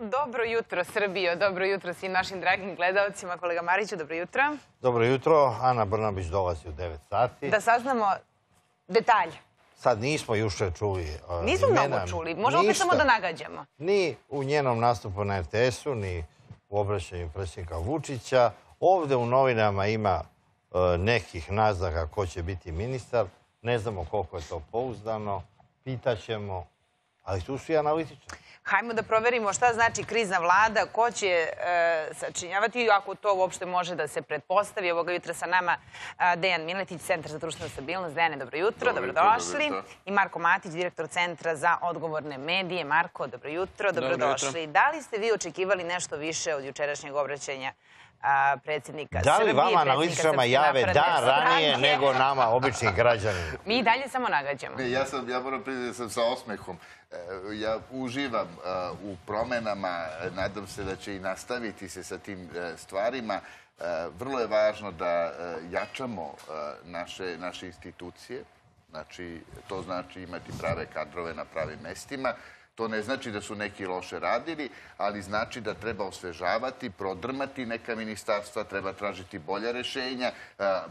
Dobro jutro, Srbijo. Dobro jutro svim našim dragim gledalcima. Kolega Mariću, dobro jutro. Dobro jutro. Ana Brnobić dolazi u 9 sati. Da saznamo detalje. Sad nismo juče čuli imena. Nismo mnogo čuli. Možemo opet samo da nagađamo. Ni u njenom nastupu na RTS-u, ni u obraćanju predsjednika Vučića. Ovde u novinama ima nekih naznaka ko će biti ministar. Ne znamo koliko je to pouzdano. Pitaćemo. Ali tu su i analitičari. Hajmo da proverimo šta znači krizna vlada, ko će sačinjavati, ako to uopšte može da se pretpostavi. Ovoga jutra sa nama Dejan Miletić, Centar za društvenu stabilnost. Dejane, dobro jutro, dobrodošli. I Marko Matić, direktor Centra za odgovorne medije. Marko, dobro jutro, dobrodošli. Da li ste vi očekivali nešto više od jučerašnjeg obraćanja predsjednika Srbije? Da li vama analitičarima jave dan ranije nego nama, običnim građanima? Mi i dalje samo nagađamo. Ja moram priznati da sam sa osmehom. Ja uživam u promenama, nadam se da će i nastaviti se sa tim stvarima. Vrlo je važno da jačamo naše institucije, znači to znači imati prave kadrove na pravim mestima. To ne znači da su neki loše radili, ali znači da treba osvežavati, prodrmati neka ministarstva, treba tražiti bolja rešenja,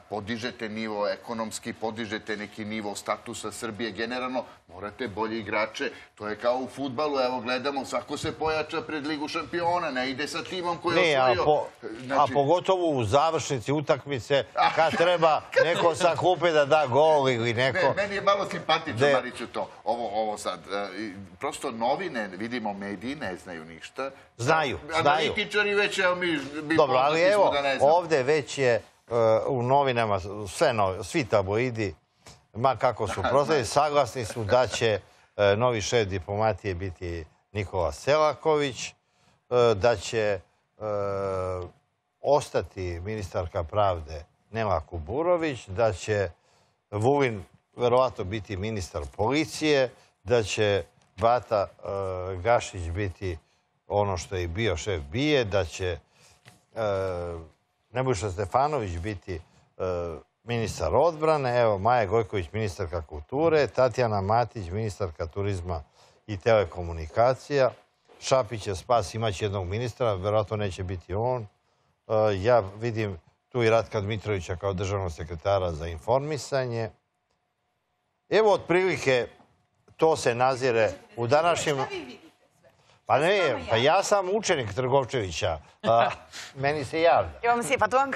podižete nivo ekonomski, podižete neki nivo statusa Srbije. Generalno, morate bolji igrače. To je kao u futbalu, evo gledamo, svako se pojača pred Ligu šampiona, ne ide sa timom koji je osvojio. A pogotovo u završnici utakmice, kad treba neko sa klupe da da gol ili neko... Meni je malo simpatično, Mariću, to. Ovo sad, prosto novine, vidimo, mediji ne znaju ništa. Znaju. Analitičari već, evo mi... Dobro, ali evo, ovde već je u novinama, svi tabloidi, ma kako su protiv, saglasni su da će novi šef diplomatije biti Nikola Selaković, da će ostati ministarka pravde Nela Kuburović, da će Vulin verovatno biti ministar policije, da će Bata Gašić biti ono što je bio šef BIA, da će Nebojša Stefanović biti ministar odbrane, evo Maja Gojković ministarka kulture, Tatjana Matić ministarka turizma i telekomunikacija, Šapić je spas, imaće jednog ministra, verovatno neće biti on. Ja vidim tu i Ratka Dmitrovića kao državnog sekretara za informisanje. Evo otprilike to se nazire u današnjem... Šta vi vidite sve? Pa ne, pa ja sam učenik Trgovčevića. Meni se javlja. Pa to vam...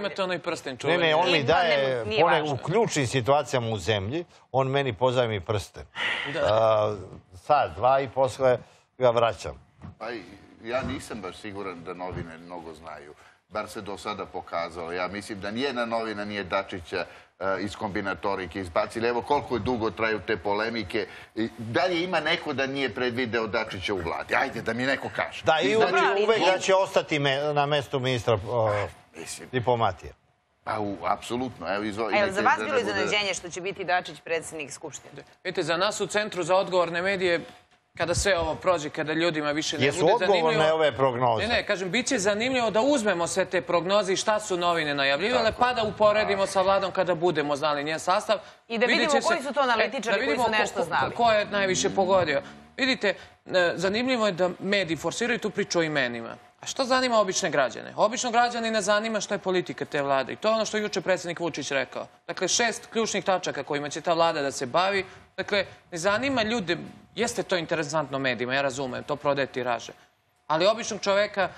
Imate onaj prsten čuveni. Ne, on mi daje... U ključnim situacijama u zemlji, on meni pozajmi prsten. Sad, 2 i posle ga vraćam. Pa ja nisam baš siguran da novine mnogo znaju. Bar se do sada pokazalo. Ja mislim da nijedna novina nije Dačića iz kombinatorike izbacili. Evo koliko je dugo traju te polemike. Da li ima neko da nije predvideo Dačića u vladi? Ajde, da mi neko kaže. Da, i uvek da će ostati na mestu ministra diplomatije. Pa, apsolutno. Evo, za vas bilo iznenađenje što će biti Dačić predsednik Skupštine? Vidite, za nas u Centru za odgovorne medije, kada sve ovo prođe, kada ljudima više ne bude zanimljivo... Jesu odgovorne ove prognoze? Ne, kažem, bit će zanimljivo da uzmemo sve te prognoze i šta su novine najavljivale, pa da uporedimo sa vladom kada budemo znali njen sastav. I da vidimo koji su to analitičari koji su nešto znali. Ko je najviše pogodio. Vidite, zanimljivo je da mediji forsiraju tu priču o imenima. A što zanima obične građane? Obično građani ne zanima što je politika te vlade. I to je ono što je juče predsjednik Vučić rekao. Dakle, 6 ključnih tačaka kojima će ta vlada da se bavi. Dakle, ne zanima ljude, jeste to interesantno medijima, ja razumem, to prodaje tiraže. Ali običnog čoveka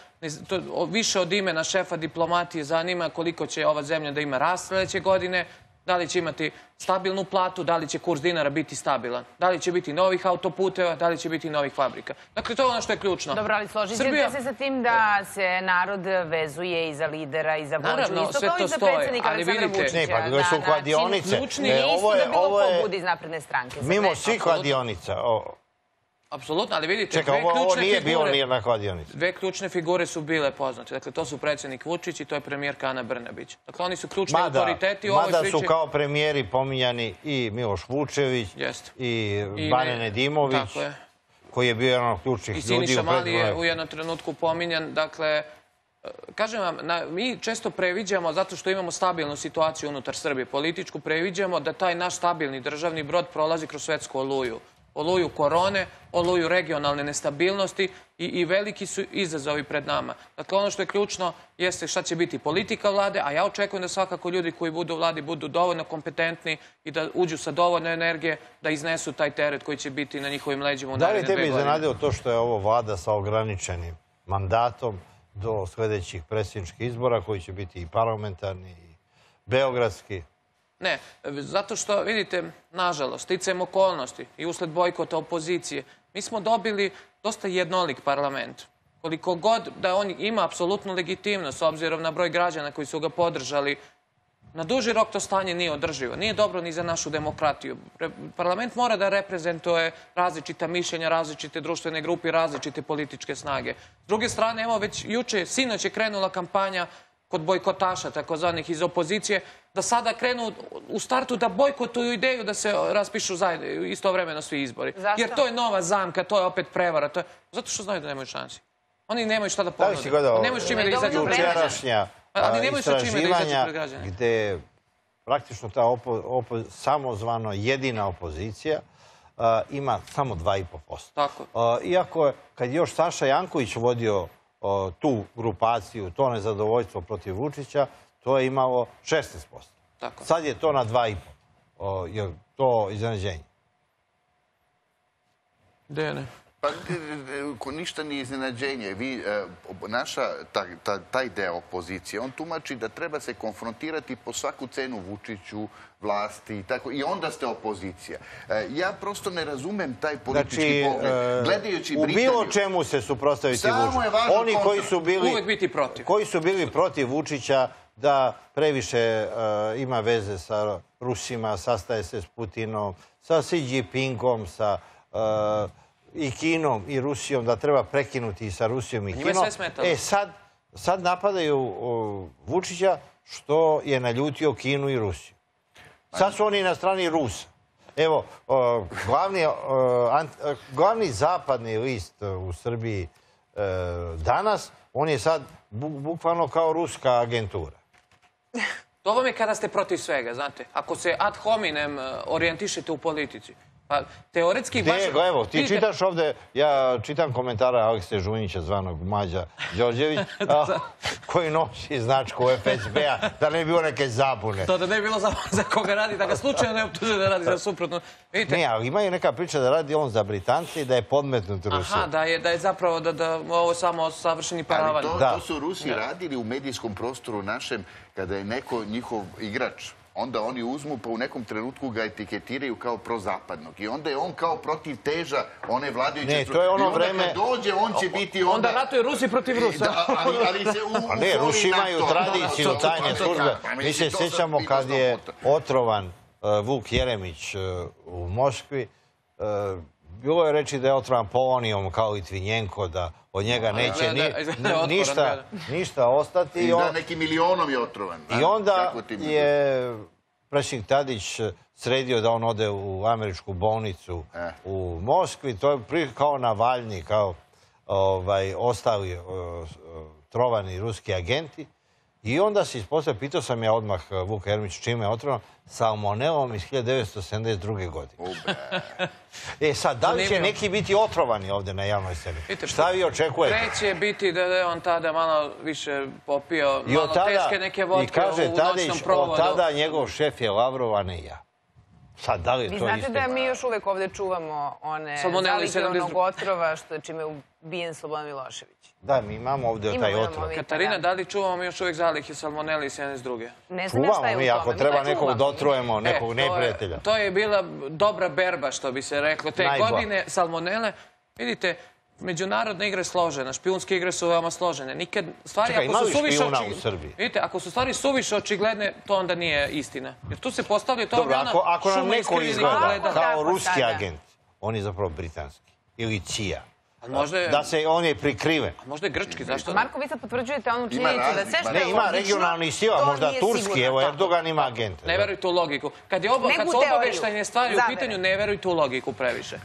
više od imena šefa diplomatije zanima koliko će ova zemlja da ima rast sledeće godine, da li će imati stabilnu platu, da li će kurs dinara biti stabilan, da li će biti novih autoputeva, da li će biti novih fabrika. Dakle, to je ono što je ključno. Dobro, ali složit ćete se sa tim da se narod vezuje i za lidera, i za vođu, isto kao i za predsjednika Aleksandra Vučića. Ne, pa gdje su kladionice. Isto da bilo ko budi iz napredne stranke. Mimo svih kladionica. Apsolutno, ali vidite, dve ključne figure su bile poznate. Dakle, to su predsjednik Vučić i to je premijerka Ana Brnabić. Dakle, oni su ključni autoriteti. Mada su kao premijeri pominjani i Miloš Vučević i Nedimović, koji je bio jedan od ključnih ljudi. I Siniša Mali je u jednom trenutku pominjan. Dakle, kažem vam, mi često previđamo, zato što imamo stabilnu situaciju unutar Srbije, političku, previđamo da taj naš stabilni državni brod prolazi kroz svetsku oluju. oluju korone, oluju regionalne nestabilnosti i veliki su izazovi pred nama. Dakle, ono što je ključno jeste šta će biti politika vlade, a ja očekujem da svakako ljudi koji budu u vladi budu dovoljno kompetentni i da uđu sa dovoljno energije da iznesu taj teret koji će biti na njihovim leđima u naredne 2 godine. Da li tebi iznenadio to što je ovo vlada sa ograničenim mandatom do sljedećih predsjedničkih izbora koji će biti i parlamentarni i beogradski? Ne, zato što, vidite, nažalost, sticajem okolnosti i usled bojkota opozicije, mi smo dobili dosta jednolik parlament. Koliko god da on ima apsolutnu legitimnost, s obzirom na broj građana koji su ga podržali, na duži rok to stanje nije održivo. Nije dobro ni za našu demokratiju. Parlament mora da reprezentuje različita mišljenja, različite društvene grupe, različite političke snage. S druge strane, evo već juče, sinoć je krenula kampanja kod bojkotaša, takozvanih iz opozicije, da sada krenu u startu da bojkotuju ideju da se raspišu istovremeno svi izbori. Zašto? Jer to je nova zamka, to je opet prevara. Zato što znaju da nemaju šansi. Oni nemaju šta da ponude. Da li si gledao jučerašnja istraživanja gde praktično ta samozvano jedina opozicija ima samo 2,5%. Iako kad je još Saša Janković vodio tu grupaciju, to nezadovoljstvo protiv Vučića, to je imalo 16%. Sad je to na 2,5%. Je li to iznenađenje? Dejane. Pa ništa nije iznenađenje. Taj deo opozicije, on tumači da treba se konfrontirati po svaku cenu Vučiću, vlasti i tako. I onda ste opozicija. Ja prosto ne razumem taj politički pogled. Gledajući Britaniju... U bilo čemu se suprotstaviti Vučiću. Oni koji su bili protiv Vučića da previše ima veze sa Rusima, sastaje se s Putinom, sa Xi Jinpingom, sa... i Kinom i Rusijom, da treba prekinuti i sa Rusijom i Kinom. E sad napadaju Vučića što je naljutio Kinu i Rusiju. Sad su oni na strani Rusa. Evo, glavni zapadni list u Srbiji danas, on je sad bukvalno kao ruska agentura. To vam je kada ste protiv svega, znate. Ako se ad hominem orijentišete u politici. Dego, evo, ti čitaš ovde, ja čitam komentara Alekse Žunića, zvanog Mađa Đorđević, koji nosi značku FSB-a, da ne bi bilo neke zabune. To da ne bi bilo za koga radi, da ga slučajno ne optuže da radi za suprotno. Ne, ali ima i neka priča da radi on za Britance i da je podmetnut Rusiju. Aha, da je zapravo ovo samo savršeni paravan. Ali to su Rusi radili u medijskom prostoru našem kada je neko njihov igrač. Onda oni uzmu pa u nekom trenutku ga etiketiraju kao prozapadnog. I onda je on kao protiv teža one vladajuće... Ne, to je ono vreme... I onda kad dođe, on će biti onda... Onda ratuje Rusi protiv Rusa. Ali se u... Ne, Rusi imaju tradiciju tajne službe. Mi se sjećamo kad je otrovan Vuk Jeremić u Moskvi. Bilo je reći da je otrovan Polonijom kao Litvinjenko, da od njega neće ništa ostati. I da neki milionom je otrovan. I onda je Prašnik Tadić sredio da on ode u američku bolnicu u Moskvi. To je kao Navalni, kao ostali trovani ruski agenti. I onda se ispostavio, pitao sam ja odmah Vuk Jeremić čime je otrovano, salmonelom iz 1972. godine. E sad, da li će neki biti otrovani ovde na javnoj sceni? Šta vi očekujete? Neće biti da je on tada malo više popio, malo teške neke vodke u noćnom provodu. I kaže Tadić, od tada njegov šef je Lavrov, a ne ja. Sad, da li je to isto? Vi znate da mi još uvek ovde čuvamo one zalike onog otrova čime je ubijen Slobodan Milošević. Da, mi imamo ovde taj otrov. Katarina, da li čuvamo mi još uvek zalike salmonele i SNS2? Čuvamo mi, ako treba nekog da otrujemo, nekog neprijatelja. To je bila dobra berba, što bi se reklo. Te godine salmonele, vidite, međunarodne igre složene, špijunske igre su veoma složene. Čekaj, ima li špijuna u Srbiji? Vidite, ako su stvari suviše očigledne, to onda nije istina. Jer tu se postavljaju... Dobro, ako nam neko izgleda kao ruski agent, on je zapravo britanski. Ili CIA. Da se on je prikriven. A možda je grčki, zašto? Marko, vi sad potvrđujete onu činjenicu da sve što je... Ne, ima regionalni sila, možda turski, evo, Erdogan ima agente. Ne verujte u logiku. Kad su obaveštajne stvari u pitanju, ne verujte u logiku previše.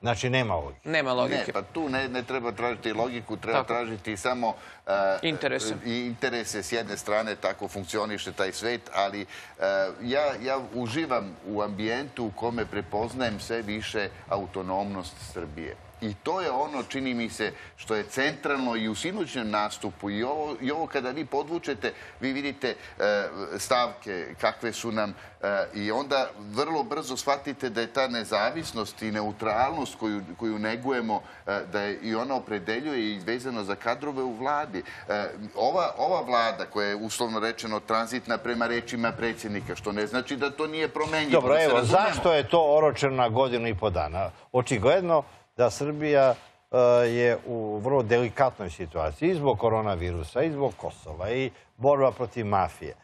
Znači, nema logike. Nema logike. Ne, pa tu ne treba tražiti logiku, treba tražiti samo interese. S jedne strane tako funkcioniše taj svet, ali ja uživam u ambijentu u kome prepoznajem sve više autonomnost Srbije. I to je ono, čini mi se, što je centralno i u sinoćnjem nastupu. I ovo kada vi podvučete, vi vidite stavke kakve su nam i onda vrlo brzo shvatite da je ta nezavisnost i neutralnost koju negujemo, da je i ona opredeljuje i vezano za kadrove u vladi. Ova vlada koja je uslovno rečeno tranzitna prema rečima predsjednika, što ne znači da to nije promenjivo. Dobro, evo, zašto je to oročeno na godinu i po dana? Očigledno da Srbija je u vrlo delikatnoj situaciji i zbog koronavirusa, i zbog Kosova, i borba protiv mafije.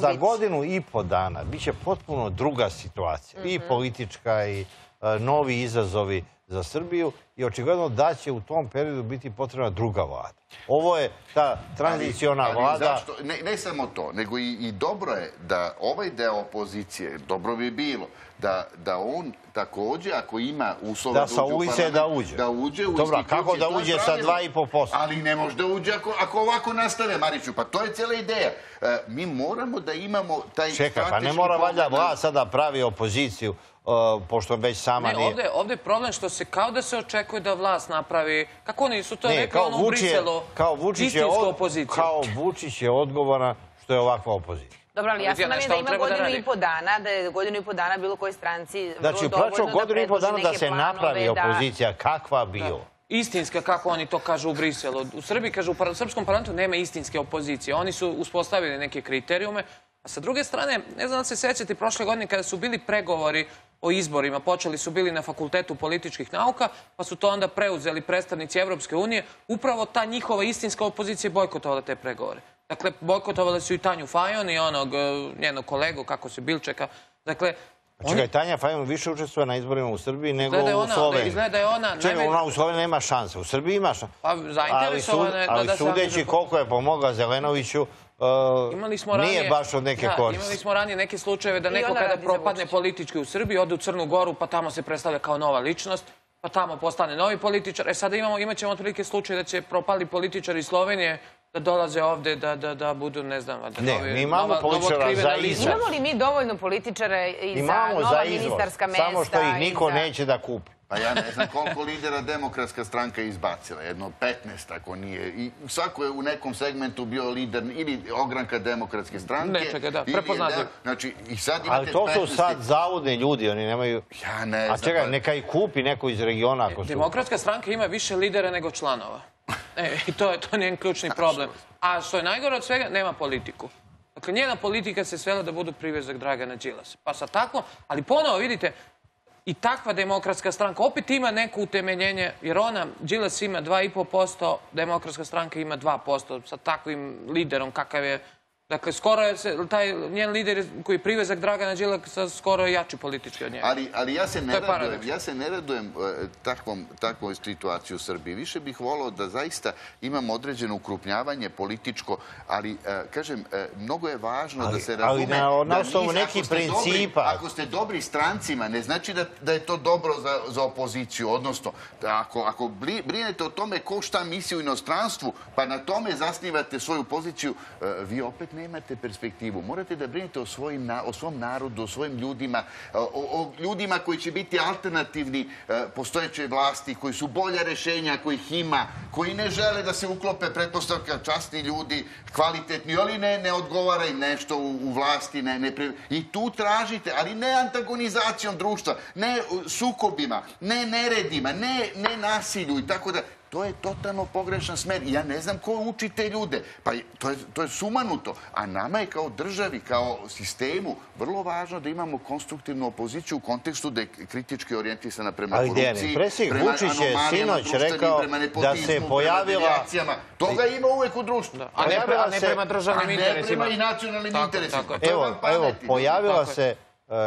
Za godinu i po dana biće potpuno druga situacija, i politička, i novi izazovi za Srbiju, i očigledno da će u tom periodu biti potrebna druga vlada. Ovo je ta tranziciona vlada. Ne samo to, nego i dobro je da ovaj deo opozicije, dobro bi bilo da on takođe, ako ima uslova da uđe u parlament, da uđe u instituciju. Dobro, kako da uđe sa 2,5%? Ali ne može da uđe ako ovako nastave, Mariću, pa to je cijela ideja. Mi moramo da imamo taj strateški... Čekaj, pa ne mora valjda vlada sada pravi opoziciju, pošto već sama nije... Ne, ovde je problem što se kao da se očekuje da vlast napravi, kako oni su to rekli, ono u Briselu, istinsku opoziciju. Kao Vučić je odgovoran što je ovakva opozicija. Dobro, ali jasno nam je da ima godinu i po dana, da je godinu i po dana bilo koji stranci vrlo dovoljno da predloži neke planove. Znači, godinu i po dana da se napravi opozicija, kakva bio. Istinska, kako oni to kažu u Briselu. U Srbiji, kažu, u srpskom parlamentu nema istinske opozicije. Oni su uspostavili neke kriterijume. A sa druge strane, ne znam da se sećate, prošle godine kada su bili pregovori o izborima, počeli su bili na Fakultetu političkih nauka, pa su to onda preuzeli predstavnici Evropske unije, upravo ta njihova istinska opozicija bojkotovala te pregovore. Dakle, bojkotovali su i Tanju Fajon i onog njenog kolegu, kako se Bilčeka. Dakle, čekaj, Tanja Fajon više učestvuje na izborima u Srbiji nego u Sloveniji. Izgleda je ona... Čekaj, ona u Sloveniji nema šanse, u Srbiji ima šanse. Pa zainteresovana je da... Ali sudeći koliko je pomogla Zelenoviću, nije baš od neke koriste. Imali smo ranije neke slučajeve da neko kada propadne politički u Srbiji, ode u Crnu Goru, pa tamo se predstavlja kao nova ličnost, pa tamo postane novi političar. E sada imat ćemo otprilike slučaj da će propali političari iz Slovenije da dolaze ovde, da budu, ne znam, ne, mi imamo političara za izbor. Imamo li mi dovoljno političara i za nova ministarska mesta? Samo što ih niko neće da kupi. Pa ja ne znam koliko lidera Demokratska stranka je izbacila, jedno 15 ako nije. I svako je u nekom segmentu bio lider ili ogranka Demokratske stranke. Nečega, da, prepoznatljiv. Znači, i sad imate 15... Ali to su sad zavodni ljudi, oni nemaju... Ja ne znam. A čekaj, neka i kupi neko iz regiona ako su... Demokratska stranka ima više lidera nego članova. I to je njen ključni problem. A što je najgore od svega, nema politiku. Dakle, njena politika se svela da budu privezak Dragana Đilasa. Pa sad tako, ali ponovo vidite... I takva Demokratska stranka opet ima neko utemeljenje, jer ona, Đilas ima 2,5%, Demokratska stranka ima 2%, sa takvim liderom kakav je. Dakle, skoro je taj njen lider koji je privezak Dragana Đilasa skoro je jači politički od njega. Ali ja se ne radujem takvoj situaciji u Srbiji. Više bih volao da zaista imam određeno ukrupnjavanje političko, ali, kažem, mnogo je važno da se razume... Ali na osnovu nekih principa... Ako ste dobri strancima, ne znači da je to dobro za opoziciju. Odnosno, ako brinete o tome ko šta misli u inostranstvu, pa na tome zasnivate svoju poziciju, vi opet nemate perspektivu. Morate da brinete o svom narodu, o svojim ljudima, o ljudima koji će biti alternativni postojećoj vlasti, koji su bolja rešenja, koji ih ima, koji ne žele da se uklope pretpostavka časni ljudi, kvalitetni, ali ne odgovara im nešto u vlasti. I tu tražite, ali ne antagonizacijom društva, ne sukobima, ne neredima, ne nasilju i tako da... To je totalno pogrešan smer i ja ne znam ko uči te ljude. Pa to je sumanuto. A nama je kao državi, kao sistemu, vrlo važno da imamo konstruktivnu opoziciju u kontekstu da je kritički orijentisana prema korupciji, prema anomalijama društvenim, prema nepotizmu, prema devijacijama. Toga ima uvek u društvu. A ne prema državnim interesima. A ne prema i nacionalnim interesima. Evo, pojavila se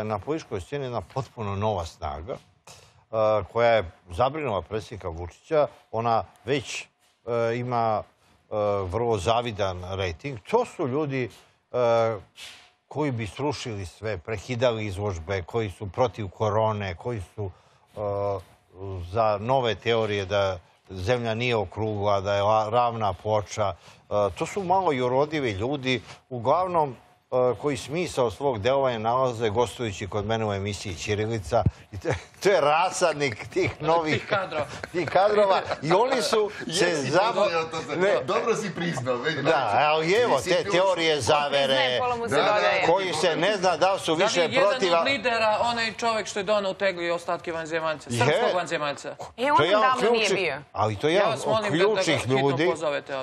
na političkoj sceni jedna potpuno nova snaga koja je zabrinula predsjednika Vučića, ona već ima vrlo zavidan rejting. To su ljudi koji bi srušili sve, prehidali izložbe, koji su protiv korone, koji su za nove teorije da zemlja nije okrugla, da je ravna ploča. To su malo jurodivi ljudi, uglavnom koji smisao svog delovanja nalaze gostujući kod mene u emisiji Ćirilica. To je rasadnik tih novih kadrova. I oni su se zapravo... Dobro si priznao. Da, ali evo te teorije zavere koji se ne zna da su više protiva... Da li je jedan od lidera onaj čovek što je donao tegli ostatke vanzemaljca, srpskog vanzemaljca? E, on davno nije bio. Ali to je jedan od ključnih ljudi.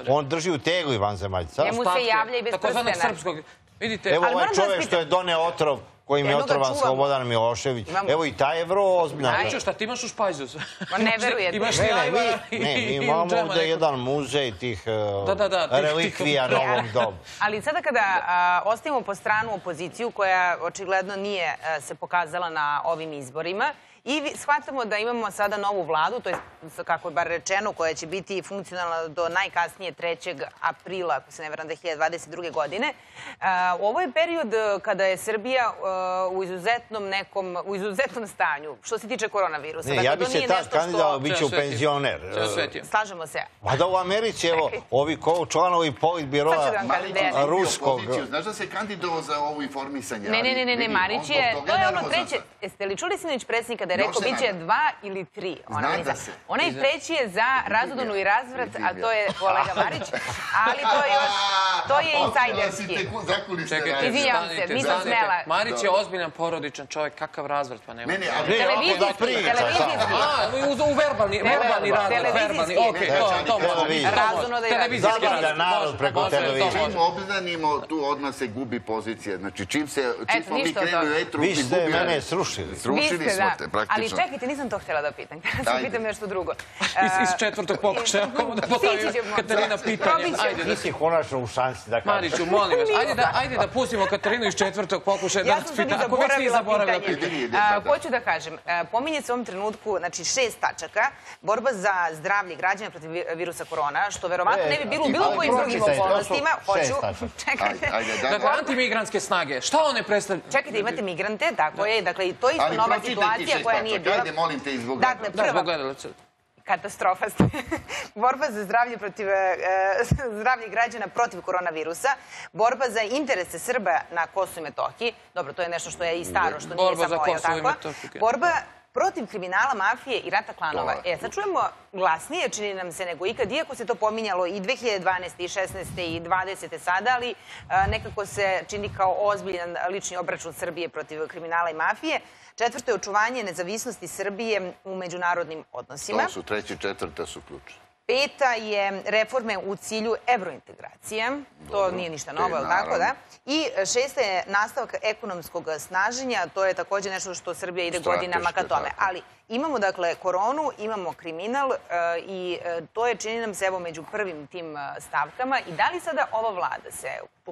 On drži u tegli vanzemaljca. Njemu se javlja i bez prstena. Evo ovaj čovek što je doneo otrov, kojim je otrovan Slobodan Milošević. Evo i taj je vrlo ozbiljna. Neću šta, ti imaš u špajzu. Ne verujete. Imaš ti ajvara i džema. Ne, mi imamo ovde jedan muzej tih relikvija novog doba. Ali sada kada ostavimo po stranu opoziciju, koja očigledno nije se pokazala na ovim izborima, i shvatamo da imamo sada novu vladu, to je, kako je bar rečeno, koja će biti funkcionalna do najkasnije 3. aprila, ako se ne varam, 2022. godine. Ovo je period kada je Srbija u izuzetnom stanju, što se tiče koronavirusa. Ja bi se tad kandidao, bit ću penzioner. Slažemo se. A da u Americi, evo, ovi članovi politbiroa ruskog... Znaš da se kandidao za ovo informisanje? Ne, Marić je... To je ono treće. Jeste li čuli sinoć predsjednika da je rekao bit će 2 ili 3? Onaj treći je za razvodnu i razvrat, a to je kolega Marić. Ali to je insajderski. Izvijam se, nisam smela. Marić je ozbiljan porodičan čovjek, kakav razvrat pa nema. Televizijski. U verbalni razvrat. Televizijski. Televizijski. Zabavlja narod preko televizije. Čim obzdanimo, tu odmah se gubi pozicija. Znači čim smo mi krenu vetru, gubi. Vi ste mene srušili. Srušili smo te praktično. Ali čekajte, nisam to htjela da pitam. Kada se pitam nešto drugo. Iz 4. pokušaja. Katarina pitanje. Ti si konačno u šansi da kažem. Mariću, molim vas. Ajde da pustimo Katarinu iz 4. pokušaja. Ja sam sad i zaboravila pitanje. Hoću da kažem, pominje se u ovom trenutku, znači 6 tačaka, borba za zdravlje građana protiv virusa korona, što verovatno ne bi bilo u bilo kojim drugim okolnostima. Hoću, čekajte. Dakle, antimigranske snage, šta one predstavljaju? Čekajte, imate migrante, tako je, dakle, i to je isto nova situacija koja nije bila. Ajde, molim te, izbog gledalaca. Katastrofa ste. Borba za zdravlje građana protiv koronavirusa, borba za interese Srba na Kosovu i Metohiji, dobro, to je nešto što je i staro, što nije samo ovo, tako, borba protiv kriminala, mafije i rata klanova. E, sad čujemo glasnije, čini nam se, nego ikad, iako se to pominjalo i 2012. i 2016. i 2020. sada, ali nekako se čini kao ozbiljan lični obračun Srbije protiv kriminala i mafije. 4. je očuvanje nezavisnosti Srbije u međunarodnim odnosima. To su 3. i 4. su ključne. 5. je reforme u cilju evrointegracije. To nije ništa novo, ali tako da. I 6. je nastavak ekonomskog snaženja. To je također nešto što Srbija ide godinama ka tome. Ali imamo, dakle, koronu, imamo kriminal i to je, čini nam se, evo, među prvim tim stavkama. I da li sada ova vlada se,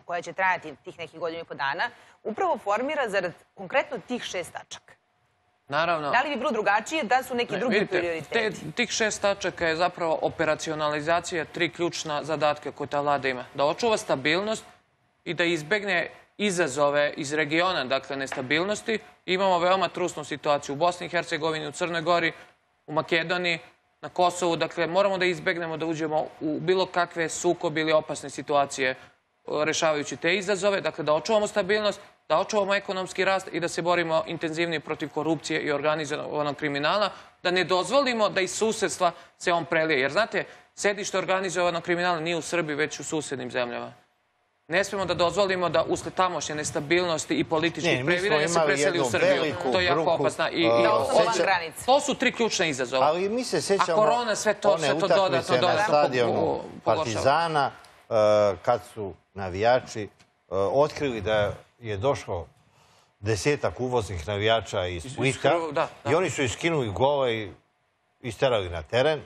koja će trajati tih nekih godinu i po dana, upravo formira zarad konkretno tih 6 tačaka? Naravno. Da li bi bilo drugačije da su neki drugi prioriteti? Tih 6 tačaka je zapravo operacionalizacija 3 ključna zadatka koje ta vlada ima. Da očuva stabilnost i da izbegne izazove iz regiona, dakle nestabilnosti. Imamo veoma trusnu situaciju u Bosni i Hercegovini, u Crnoj Gori, u Makedoniji, na Kosovu. Dakle, moramo da izbegnemo da uđemo u bilo kakve sukobe ili opasne situacije rešavajući te izazove. Dakle, da očuvamo stabilnost, da očuvamo ekonomski rast i da se borimo intenzivnije protiv korupcije i organizovanog kriminala, da ne dozvolimo da iz susedstva se on prelije. Jer, znate, sedište organizovanog kriminala nije u Srbiji, već u susednim zemljama. Ne smemo da dozvolimo da usled tamošnje nestabilnosti i političkih previranja se preseli u Srbiju. To je jako opasno. To su 3 ključne izazove. Ali mi se sećamo one utakmice na stadionu Partizana kad su navijači otkrili da je došlo 10-ak uvoznih navijača iz Splita i oni su iskinuli gole i isterali na teren.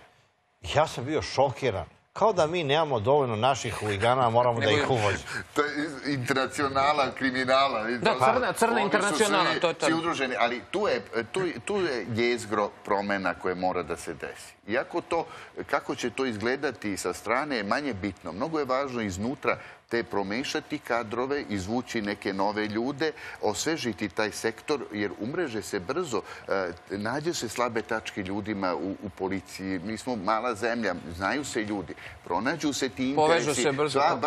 Ja sam bio šokiran. Kao da mi nemamo dovoljno naših huligana, moramo da ih uvozimo. To je internacionala, kriminala. Da, crna internacionala. Ali tu je jezgro promena koje mora da se desi. Iako to, kako će to izgledati sa strane, je manje bitno. Mnogo je važno iznutra te promešati kadrove, izvući neke nove ljude, osvežiti taj sektor, jer umreže se brzo, nađe se slabe tačke ljudima u policiji. Mi smo mala zemlja, znaju se ljudi, pronađu se ti interesi,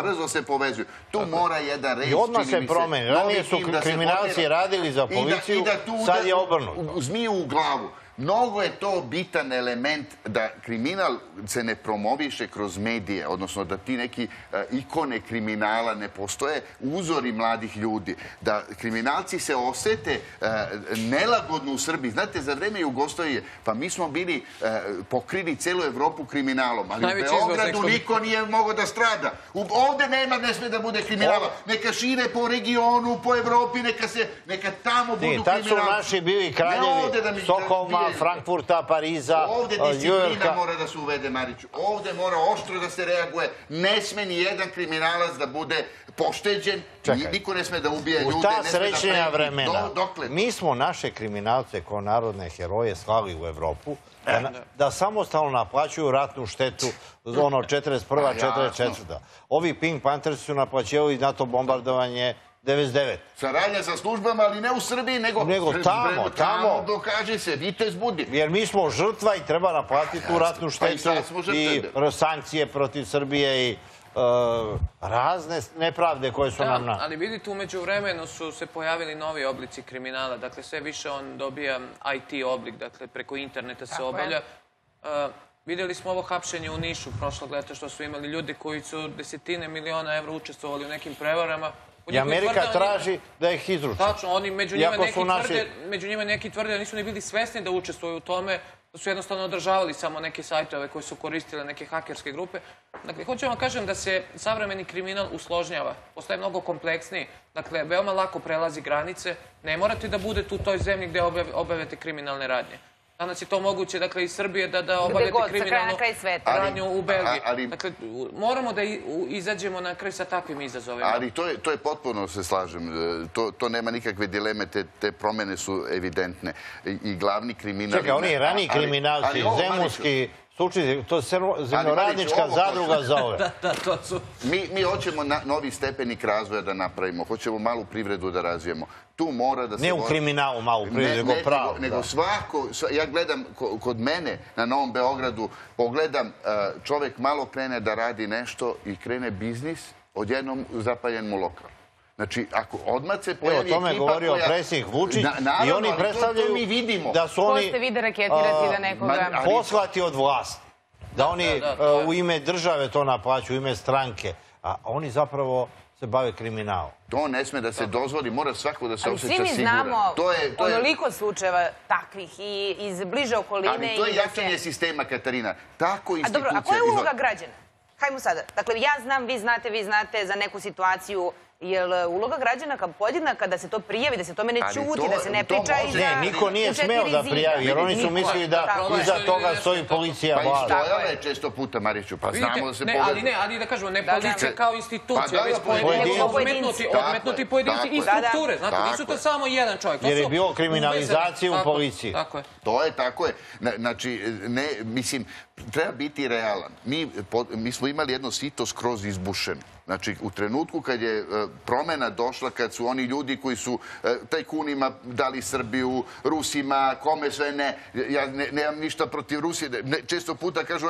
brzo se povezuju. Tu mora jedan reč, čini mi se. I odmah se promeni. Ranije su kriminalci radili za policiju, sad je obrnuto. Zmiju u glavu. Mnogo je to bitan element da kriminal se ne promoviše kroz medije, odnosno da ti neki ikone kriminala ne postoje, uzori mladih ljudi. Da kriminalci se osete nelagodno u Srbiji. Znate, za vreme Jugoslavije, pa mi smo bili pokrili celu Evropu kriminalom, ali u Beogradu niko nije mogao da strada. Ovde nema, ne sme da bude kriminala. Neka šire po regionu, po Evropi, neka tamo budu kriminalci. Tad su naši bili kraljevi Stokholma, Frankfurta, Pariza, Njujorka. Ovde disciplina mora da se uvede, Mariću. Ovde mora oštro da se reaguje. Ne sme ni jedan kriminalac da bude pošteđen. Niko ne sme da ubije ljude. U ta srećenja vremena mi smo naše kriminalce kao narodne heroje slali u Evropu da samostalno naplaćuju ratnu štetu, ono, 41. 44. Ovi Pink Panthers su naplaćivali NATO bombardovanje 99. Saradnja sa službama, ali ne u Srbiji, nego tamo. Dokaže se, vitez budi. Jer mi smo žrtva i treba naplatiti tu ratnu štetu i sankcije protiv Srbije i razne nepravde koje su nam... Ali vidite, umeđu vremenu su se pojavili novi oblici kriminala. Dakle, sve više on dobija IT oblik, dakle, preko interneta se obavlja. Vidjeli smo ovo hapšenje u Nišu prošlog leta, što su imali ljudi koji su desetine miliona evra učestvovali u nekim prevarama. I Amerika traži da ih izruče. Tačno, oni među njima neki tvrde da nisu ni bili svesni da učestvuju u tome, da su jednostavno održavali samo neke sajtove koje su koristile neke hakerske grupe. Dakle, hoću vam kažem da se savremeni kriminal usložnjava, postaje mnogo kompleksniji. Dakle, veoma lako prelazi granice, ne morate da budete u toj zemlji gde obavljate kriminalne radnje. Danas je to moguće, dakle, iz Srbije da obavljate kriminalno radnju u Belgiji. Dakle, moramo da izađemo na kraj sa takvim izazovima. Ali to je potpuno, se slažem. To nema nikakve dileme, te promene su evidentne. I glavni kriminal... Čekaj, oni rani kriminalci, zemunski... To se zemljoradnička zadruga zove. Da, to su. Mi hoćemo novi stepenik razvoja da napravimo. Hoćemo malu privredu da razvijemo. Tu mora da se... Ne u kriminalu malu privredu, nego pravo. Nego svako... Ja gledam kod mene na Novom Beogradu, pogledam, čovek malo krene da radi nešto i krene biznis, odjednom zapaljen mu lokal. Znači, ako odmah se pojavi ekipa koja... O tome je govorio predsjednik Vučić i oni predstavljaju da su oni... Ko ste vi da raketirati da nekoga... Poslati od vlasti. Da oni u ime države to naplaću, u ime stranke. A oni zapravo se bave kriminalom. To ne sme da se dozvoli, mora svako da se osjeća siguran. Ali svi mi znamo onoliko slučajeva takvih i iz bliže okoline... Ali to je jačanje sistema, Katarina. Tako institucija... A dobro, a koja je uloga građana? Hajmo sada. Dakle, ja znam, vi znate za neku situaciju... Je li uloga građana podjednaka da se to prijavi, da se tome ne ćuti, da se ne priča i da... Ne, niko nije smeo da prijavi, jer oni su mislili da iza toga stoji policija vlada. Pa i stojala je često puta, Mariću, pa znamo da se pogledamo. Ne, ali ne, ali da kažemo, ne policija kao institucija, već odmetnuti pojedinci i strukture. Znate, nisu to samo jedan čovjek. Jer je bilo kriminalizacija u policiji. To je, tako je. Znači, ne, mislim, treba biti realan. Mi smo imali jedno sito skroz izbušeno. Znači, u trenutku kad je promena došla, kad su oni ljudi koji su tajkunima dali Srbiju, Rusima, kome sve ne, ja nemam ništa protiv Rusije. Često puta kažu,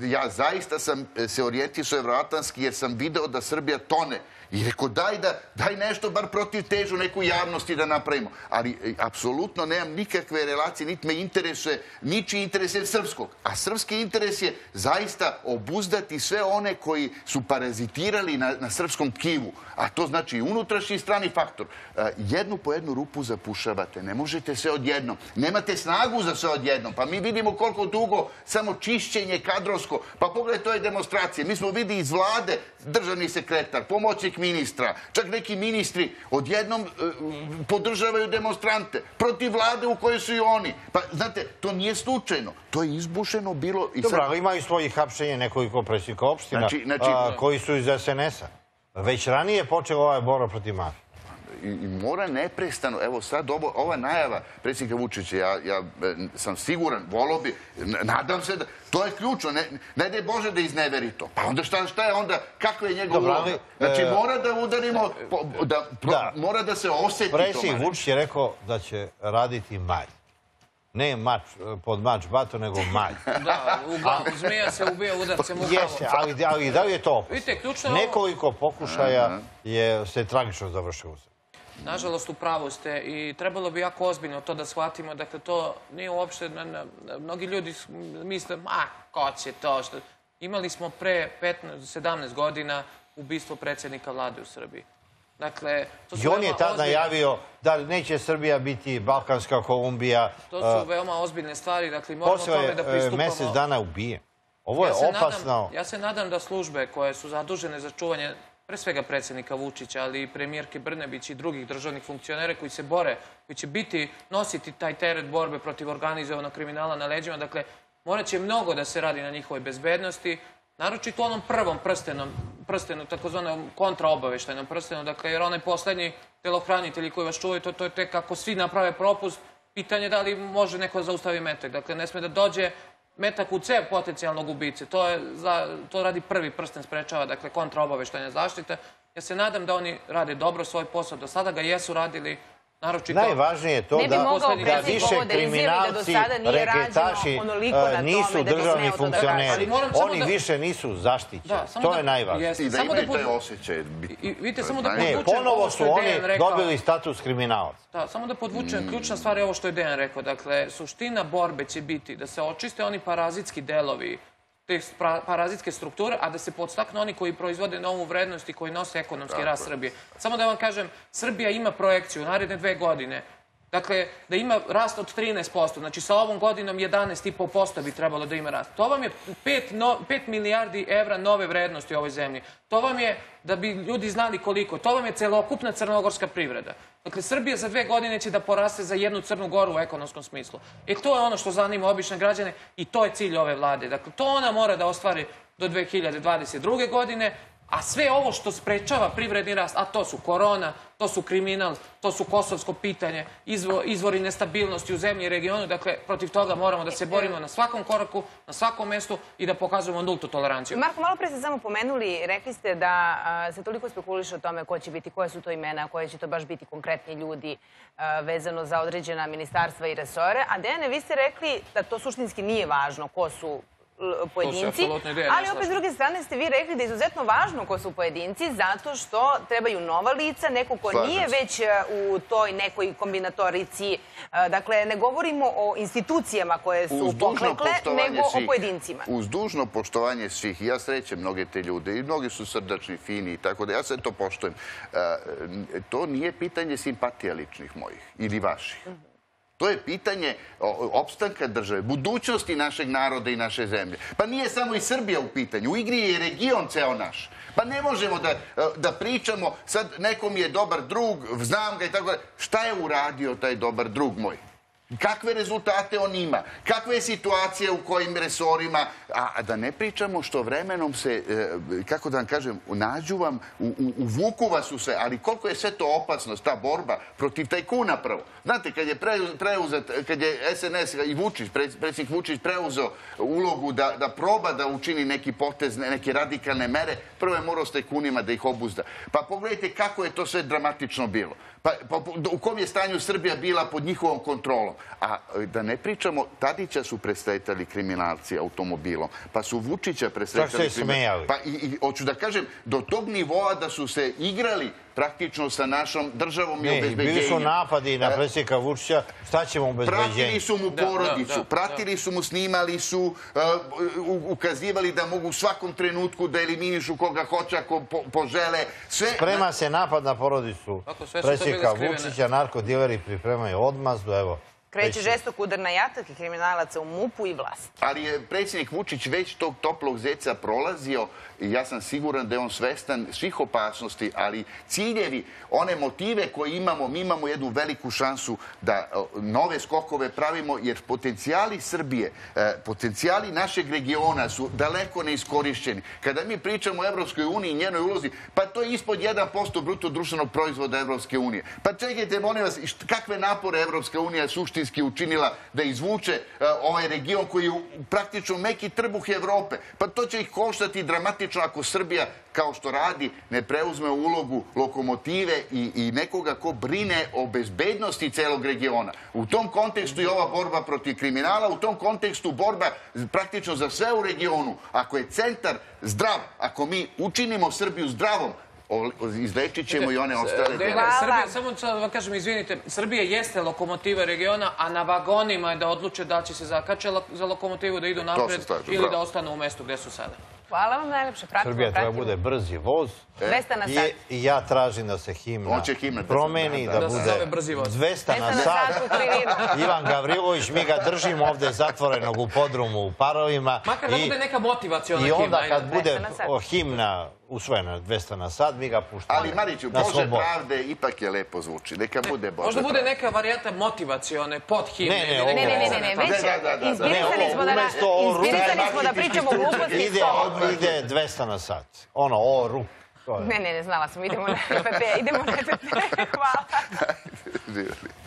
ja zaista sam se orijentisao evroatlantski jer sam video da Srbija tone. I rekao, daj nešto, bar protiv težu neku javnosti da napravimo. Ali, apsolutno, nemam nikakve relacije, niti me interesuje, ničiji interes je srpskog. A srpski interes je zaista obuzdati sve one koji su parazitirali na srpskom tkivu. A to znači i unutrašnji strani faktor. Jednu po jednu rupu zapušavate, ne možete sve odjednom. Nemate snagu za sve odjednom. Pa mi vidimo koliko dugo samo čišćenje kadrovsko. Pa pogledaj, to je demonstracije. Mi smo vidi iz vlade, državni sekretar, pomoćnik ministra, čak neki ministri odjednom podržavaju demonstrante protiv vlade u kojoj su i oni. Pa, znate, to nije slučajno. To je izbušeno bilo... Dobro, ali imaju svojih hapšenja nekoliko predsjednika opština koji su iz SNS-a. Već ranije je počela ova borba protiv mafije. i mora neprestano, evo sad ova najava predsjednika Vučića, ja sam siguran, voleo bi, nadam se da, to je ključno, ne daj Bože da izneveri to. Pa onda šta je onda, kako je njegov uloga? Znači mora da udarimo, mora da se osjeti to. Predsjednik Vučić je rekao da će raditi malj. Ne pod mač bato, nego malj. Da, zmija se ubija udarcem u glavu. Jeste, ali da li je to opasno? Nekoliko pokušaja se tragično završilo. Nažalost, u pravu ste i trebalo bi jako ozbiljno to da shvatimo. Dakle, to nije uopšte, mnogi ljudi misle, ma, ko će to? Imali smo pre 15-17 godina ubistvo predsjednika vlade u Srbiji. I on je tad najavio da neće Srbija biti Balkanska Kolumbija. To su veoma ozbiljne stvari, dakle moramo tome da pristupamo. Posle mesec dana ubije. Ovo je opasno. Ja se nadam da službe koje su zadužene za čuvanje, pre svega predsjednika Vučića, ali i premijerke Brnabić i drugih državnih funkcionera koji se bore, koji će nositi taj teret borbe protiv organizovanog kriminala na leđima, dakle morat će mnogo da se radi na njihovoj bezbednosti, naročito onom prvom prstenu, takozvanom kontraobaveštajnom prstenu, dakle, jer onaj poslednji telohranitelji koji vas čuvaju, to je tek ako svi naprave propust, pitanje je da li može neko zaustavi metak. Dakle, ne sme da dođe metak u cev potencijalnog ubice. To radi prvi prsten, sprečava, dakle, kontraobaveštajna zaštita. Ja se nadam da oni rade dobro svoj posao. Do sada ga jesu radili. Najvažnije je to da više kriminalci, reketaši nisu državni funkcioneri. Oni više nisu zaštićeni. To je najvažnije. I da imaju taj osjećaj. Ne, ponovo su oni dobili status kriminalaca. Samo da podvučem, ključna stvar je ovo što je Dejan rekao. Dakle, suština borbe će biti da se očiste oni parazitski delovi, te parazitske strukture, a da se podstaknu oni koji proizvode novu vrednost i koji nose ekonomski rast Srbije. Samo da vam kažem, Srbija ima projekciju naredne 2 godine. Dakle, da ima rast od 13%. Znači, sa ovom godinom 11,5% bi trebalo da ima rast. To vam je 5 milijardi evra nove vrednosti u ovoj zemlji. To vam je, da bi ljudi znali koliko, to vam je celokupna crnogorska privreda. Dakle, Srbija za 2 godine će da poraste za jednu Crnu Goru u ekonomskom smislu. E to je ono što zanima obične građane i to je cilj ove vlade. Dakle, to ona mora da ostvari do 2022. godine. A sve ovo što sprečava privredni rast, a to su korona, to su kriminal, to su kosovsko pitanje, izvori nestabilnosti u zemlji i regionu, dakle, protiv toga moramo da se borimo na svakom koraku, na svakom mestu i da pokazujemo nultu toleranciju. Marko, malo pre ste samo pomenuli, rekli ste da se toliko spekuliše o tome ko će biti, koje su to imena, koje će to baš biti konkretni ljudi vezano za određena ministarstva i resore, a Dejane, vi ste rekli da to suštinski nije važno ko su pojedinci, ali opet s druge strane ste vi rekli da je izuzetno važno ko su pojedinci zato što trebaju nova lica, neko ko nije već u toj nekoj kombinatorici. Dakle, ne govorimo o institucijama koje su poklekle, nego o pojedincima. Uz dužno poštovanje svih, ja srećem mnoge te ljude i mnogi su srdačni, fini i tako da ja sve to poštujem. To nije pitanje simpatija ličnih mojih ili vaših. To je pitanje opstanka države, budućnosti našeg naroda i naše zemlje. Pa nije samo i Srbija u pitanju, u igri je i region ceo naš. Pa ne možemo da pričamo, sad nekom je dobar drug, znam ga i tako da. Šta je uradio taj dobar drug moj? Kakve rezultate on ima, kakve je situacije u kojim resorima, a da ne pričamo što vremenom se, kako da vam kažem, nađu vam, uvuku vas u sve, ali koliko je sve to opasnost, ta borba protiv tajkuna prvo. Znate, kad je SNS i Vučić, predsjednik Vučić preuzeo ulogu da proba da učini neki potez, neke radikalne mere, prvo je morao s tajkunima da ih obuzda. Pa pogledajte kako je to sve dramatično bilo. U kom je stanju Srbija bila pod njihovom kontrolom. A da ne pričamo, Tadića su presretali kriminalci automobilom, pa su Vučića presretali kriminalci. Pa i hoću da kažem, do tog nivoa da su se igrali praktično sa našom državom i obezbeđenjem. Bili su napadi na predsjednika Vučića, šta ćemo obezbeđenju? Pratili su mu porodicu, pratili su mu, snimali su, ukazivali da mogu u svakom trenutku da eliminišu koga hoće, ako požele. Sprema se napad na porodicu predsjednika Vučića, narkodileri pripremaju odmazdu, evo. Kreće žestok udar na jatak i kriminalaca u MUP-u i vlasti. Ali je predsjednik Vučić već tog toplog zeca prolazio i ja sam siguran da je on svestan svih opasnosti, ali ciljevi, one motive koje imamo, mi imamo jednu veliku šansu da nove skokove pravimo, jer potencijali Srbije, potencijali našeg regiona su daleko neiskorišćeni. Kada mi pričamo o Evropskoj uniji i njenoj ulozi, pa to je ispod 1% bruto društvenog proizvoda Evropske unije. Pa čekajte, molim vas, kakve napore Evropska unija suštinski učinila da izvuče ovaj region koji je praktično meki trbuh Evrope. Pa to će ih koštati dramatično ako Srbija, kao što radi, ne preuzme ulogu lokomotive i nekoga ko brine o bezbednosti celog regiona. U tom kontekstu je ova borba protiv kriminala, u tom kontekstu borba praktično za sve u regionu. Ako je centar zdrav, ako mi učinimo Srbiju zdravom, izlečit ćemo i one ostale. Samo da vam kažem, izvinite, Srbije jeste lokomotiva regiona, a na vagonima je da odluče da će se zakače za lokomotivu, da idu napred ili da ostanu u mestu gde su sada. Hvala vam najlepše. Srbija treba bude brzi voz i ja tražim da se himna promeni, da bude 200 na sat. Ivan Gavrilović, mi ga držimo ovde zatvorenog u podrumu u parovima. Makar da bude neka motivaciona himna. I onda kad bude himna usvojena 200 na sat, mi ga puštamo na slobodu. Ali Mariću, Bože pravde ipak je lepo zvuči. Neka bude Bože pravde. Možda bude neka varijanta motivacione pod himne. Ne, već izbirisali smo da pričamo gluposti s tobom. Ide 200 na sat. Ono, o, rup. Ne, znala sam. Idemo na FP. Hvala. Živjeli.